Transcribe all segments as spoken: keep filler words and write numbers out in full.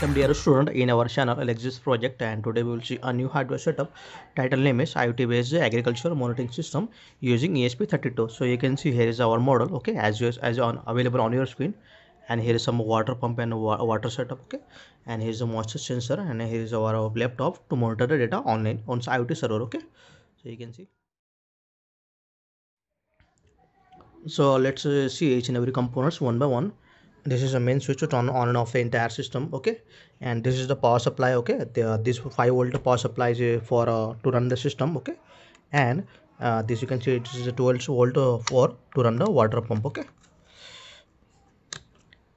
Welcome dear student in our channel Elexys Project, and today we will see a new hardware setup. Title name is IoT based agricultural monitoring system using E S P thirty-two. So you can see here is our model, okay, as you, as on available on your screen, and here is some water pump and wa water setup, okay, and here is a moisture sensor, and here is our, our laptop to monitor the data online on IoT server, okay. So you can see. So let's uh, see each and every components one by one. This is a main switch to turn on and off the entire system, okay, and this is the power supply, okay. The, uh, this five volt power supply is for uh, to run the system, okay, and uh, this you can see it is a twelve volt uh, for to run the water pump, okay.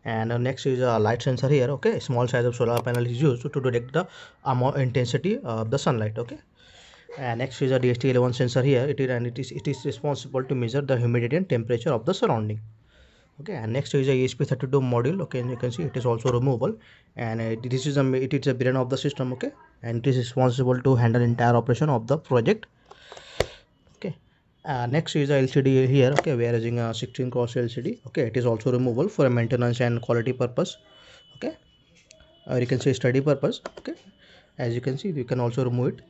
And uh, next is a light sensor here, okay. Small size of solar panel is used to detect the amount intensity of the sunlight, okay. And next is a D H T eleven sensor here, it is and it is it is responsible to measure the humidity and temperature of the surrounding. Okay, and next is a E S P thirty-two module, okay, and you can see it is also removable, and it, this is a it is a brain of the system, okay, and it is responsible to handle entire operation of the project, okay. Uh, next is a L C D here, okay, we are using a sixteen cross L C D, okay, it is also removable for a maintenance and quality purpose, okay, or you can say study purpose, okay. As you can see, you can also remove it,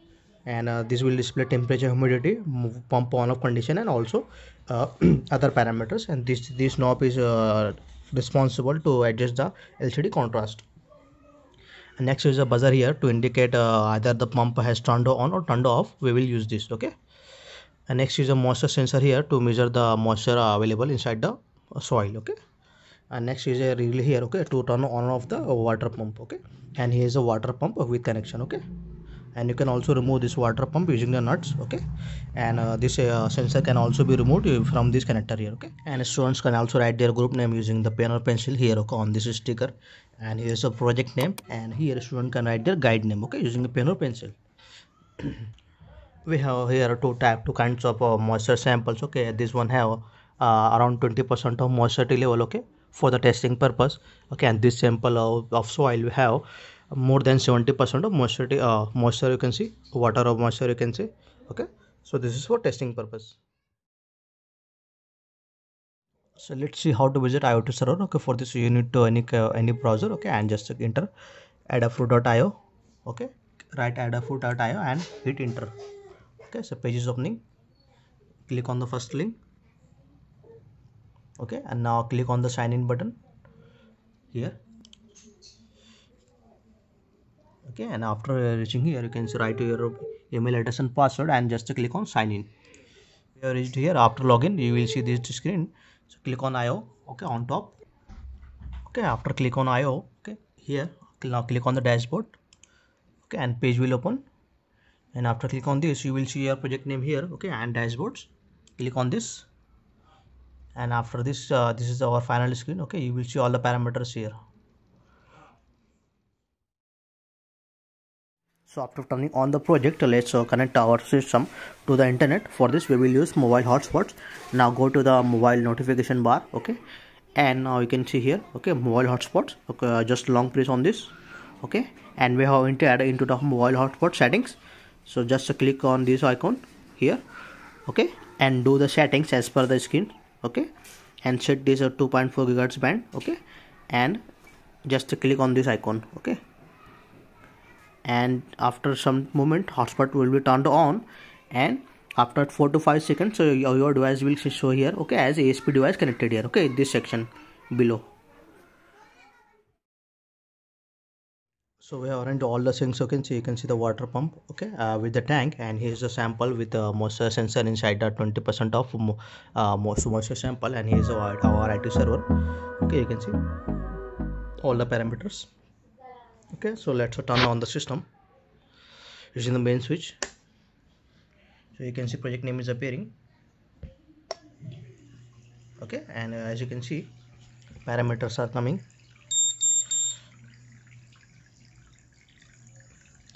and uh, this will display temperature, humidity, move, pump on off condition, and also uh, other parameters, and this this knob is uh, responsible to adjust the L C D contrast. And next is a buzzer here to indicate uh, either the pump has turned on or turned off. We will use this, okay. And next is a moisture sensor here to measure the moisture available inside the soil, okay. And next is a relay here, okay, to turn on and off the water pump, okay. And here is a water pump with connection, okay. And you can also remove this water pump using the nuts, okay. And uh, this uh, sensor can also be removed from this connector here, okay. And students can also write their group name using the pen or pencil here, okay, on this sticker. And here is a project name, and here student can write their guide name, okay, using a pen or pencil. We have here two type two kinds of uh, moisture samples, okay. This one have uh, around twenty percent of moisture level, okay, for the testing purpose, okay. And this sample of, of soil we have more than seventy percent of moisture uh, moisture you can see, water or moisture you can see, okay. So this is for testing purpose. So let's see how to visit IoT server, okay. For this you need to any uh, any browser, okay, and just enter Adafruit dot i o, okay, write Adafruit dot i o and hit enter, okay. So page is opening, click on the first link, okay, and now click on the sign in button here, okay. And after reaching here, you can write your email address and password and just click on sign in. You have reached here. After login, you will see this screen. So click on I O, okay, on top, okay. After click on I O, okay, here now click on the dashboard, okay, and page will open. And after click on this, you will see your project name here, okay, and dashboards. Click on this, and after this, uh, this is our final screen, okay. You will see all the parameters here. So after turning on the project, let's uh, connect our system to the internet. For this we will use mobile hotspots. Now go to the mobile notification bar, okay, and now you can see here, okay, mobile hotspots, okay. Uh, just long press on this, okay, and we have entered into the mobile hotspot settings. So just uh, click on this icon here, okay, and do the settings as per the screen, okay, and set this at two point four gigahertz band, okay, and just uh, click on this icon, okay. And after some moment, hotspot will be turned on, and after four to five seconds, so your, your device will show here, okay, as E S P device connected here, okay, this section below. So we have arranged all the things, okay, so you can see the water pump, okay, uh, with the tank, and here is a sample with the moisture sensor inside the twenty percent of uh, moisture sample, and here is our, our I T server, okay. You can see all the parameters. Okay, so let's turn on the system using the main switch. So you can see project name is appearing, okay, and uh, as you can see parameters are coming.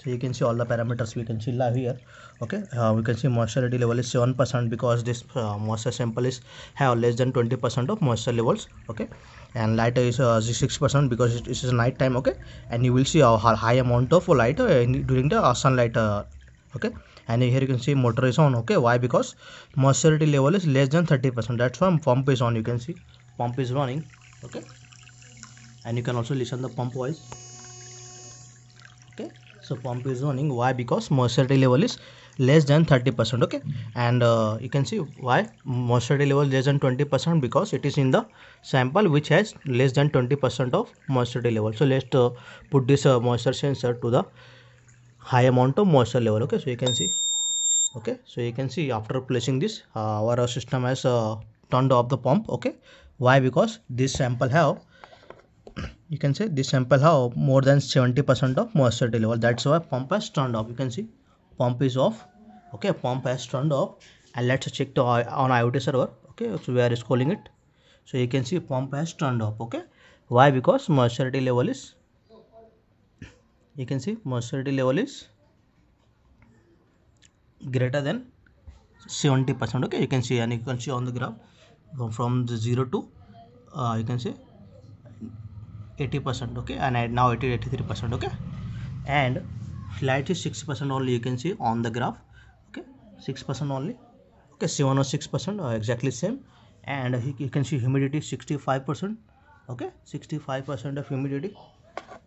So you can see all the parameters we can see live here, okay. Uh, we can see moisture level is seven percent because this uh, moisture sample is have less than twenty percent of moisture levels, okay. And light is uh, six percent because it, it is night time, okay, and you will see a high amount of light uh, in, during the uh, sunlight, uh, okay. And here you can see motor is on, okay. Why? Because moisture level is less than thirty percent, that's why pump is on. You can see pump is running, okay, and you can also listen the pump voice. So pump is running. Why? Because moisture level is less than thirty percent. Okay, and uh, you can see why moisture level less than twenty percent, because it is in the sample which has less than twenty percent of moisture level. So let's uh, put this uh, moisture sensor to the high amount of moisture level. Okay, so you can see. Okay, so you can see after placing this, uh, our system has uh, turned off the pump. Okay, why? Because this sample have, you can say this sample have more than seventy percent of moisture level. That's why pump has turned off. You can see pump is off. Okay, pump has turned off, and let's check to on IoT server. Okay, so we are scrolling it. So you can see pump has turned off. Okay, why? Because moisture level is, you can see moisture level is greater than seventy percent. Okay, you can see, and you can see on the graph from the zero to uh, you can say eighty percent. Okay, and now it is eighty-three percent. Okay, and slightly six percent only, you can see on the graph. Okay, six percent only. Okay, seven or six percent are exactly same. And you can see humidity sixty-five percent. Okay, sixty-five percent of humidity,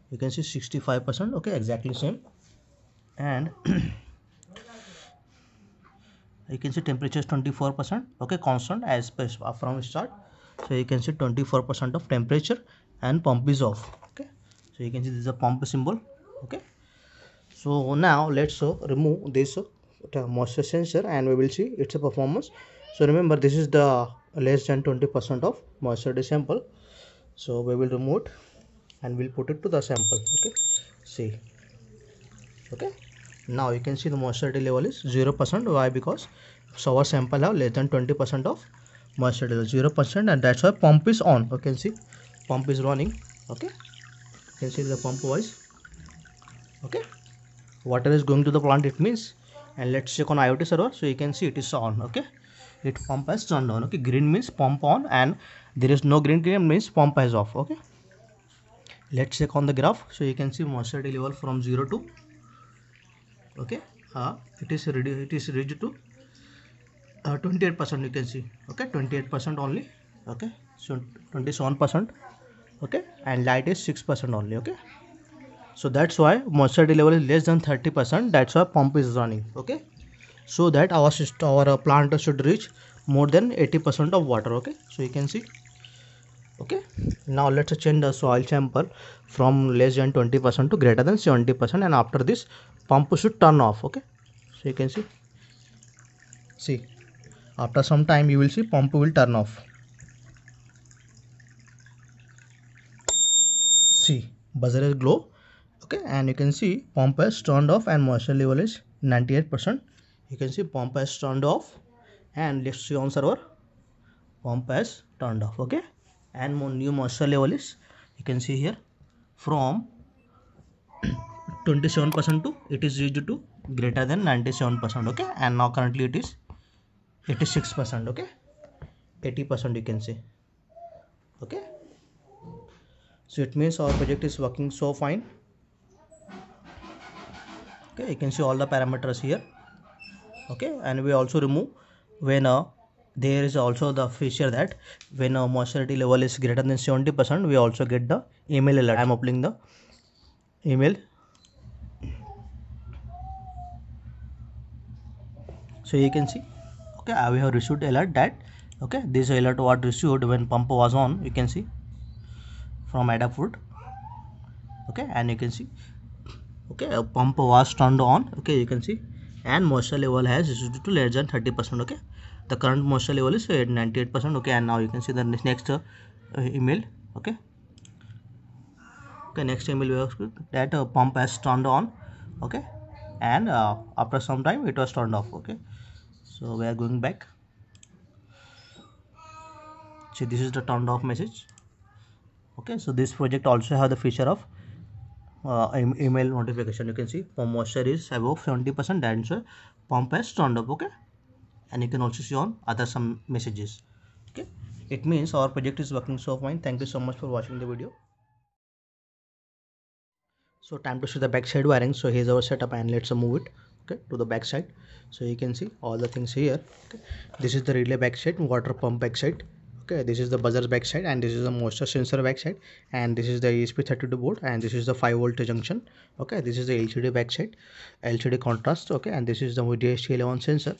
you can see sixty-five percent. Okay, exactly same. And you can see temperature is twenty-four percent. Okay, constant as from start. So you can see twenty-four percent of temperature, and pump is off. Okay, so you can see this is a pump symbol. Okay, so now let's uh, remove this uh, moisture sensor, and we will see its performance. So remember, this is the less than twenty percent of moisture sample. So we will remove it, and we'll put it to the sample. Okay, see. Okay, now you can see the moisture level is zero percent. Why? Because so our sample have less than twenty percent of moisture level, zero percent, and that's why pump is on. You can see pump is running. Okay, you can see the pump voice. Okay, water is going to the plant, it means. And let's check on IoT server. So you can see it is on. Okay, it pump has turned on. Okay, green means pump on, and there is no green, green means pump is off. Okay, let's check on the graph. So you can see moisture level from zero to, okay, uh, it is reduced, it is reduced to uh, twenty-eight percent. You can see. Okay, twenty-eight percent only. Okay, so twenty-seven percent. Okay, and light is six percent only. Okay, so that's why moisture level is less than thirty percent. That's why pump is running. Okay, so that our system, our plant should reach more than eighty percent of water. Okay, so you can see. Okay, now let's change the soil sample from less than twenty percent to greater than seventy percent, and after this pump should turn off. Okay, so you can see, see after some time you will see pump will turn off. See, buzzer is glow. Okay, and you can see pump has turned off, and moisture level is ninety-eight percent. You can see pump has turned off, and let's see on server, pump has turned off. Okay, and more new moisture level is, you can see here, from twenty-seven percent to, it is reached to greater than ninety-seven percent. Okay, and now currently it is eighty-six percent. Okay, eighty percent you can see. Okay, so it means our project is working so fine. Okay, you can see all the parameters here. Okay, and we also remove when uh, there is also the feature that when a moisture level is greater than seventy percent, we also get the email alert. I am opening the email. So you can see, okay, we have received alert that, okay, this alert was received when pump was on. You can see from Adafruit. Okay, and you can see, okay, a pump was turned on. Okay, you can see, and moisture level has reduced to less than thirty percent. Okay, the current moisture level is at ninety-eight percent. Okay, and now you can see the next uh, email. Okay, okay, next email we have that uh, pump has turned on. Okay, and uh, after some time it was turned off. Okay, so we are going back. See, this is the turned off message. Okay, so this project also have the feature of uh, email notification. You can see pump moisture is above seventy percent, and so pump has turned up. Okay, and you can also see on other some messages. Okay, it means our project is working so fine. Thank you so much for watching the video. So time to see the backside wiring. So here's our setup, and let's move it, okay, to the backside. So you can see all the things here. Okay, this is the relay backside, water pump backside. Okay, this is the buzzer backside, and this is the moisture sensor backside, and this is the E S P thirty-two board, and this is the five volt junction. Okay, this is the L C D backside, L C D contrast. Okay, and this is the D H T eleven sensor.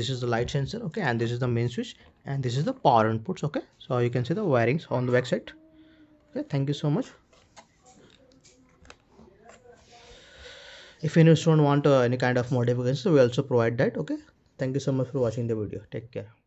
This is the light sensor. Okay, and this is the main switch, and this is the power inputs. Okay, so you can see the wirings on the backside. Okay, thank you so much. If any student want uh, any kind of modifications, we also provide that. Okay, thank you so much for watching the video. Take care.